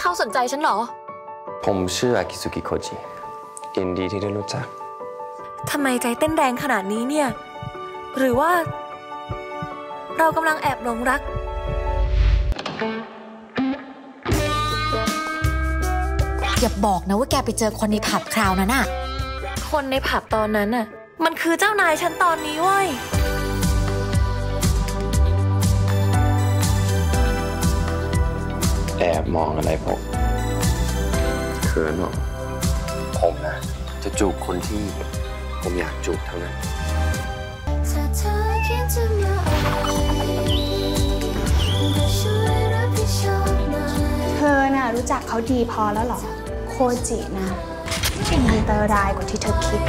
เขาสนใจฉันเหรอผมชื่ออากิซุกิโคจิยินดีที่ได้รู้จักทำไมใจเต้นแรงขนาดนี้เนี่ยหรือว่าเรากำลังแอบหลงรักอย่าบอกนะว่าแกไปเจอคนในผับคราวนั้นน่ะคนในผับตอนนั้นน่ะมันคือเจ้านายฉันตอนนี้เว้ยแอบมองอะไรผมเขินหรอผมนะจะจูบคนที่ผมอยากจูบเท่านั้นเธอน่ะรู้จักเขาดีพอแล้วหรอโคจินะเป็นอันตรายกว่าที่เธอคิด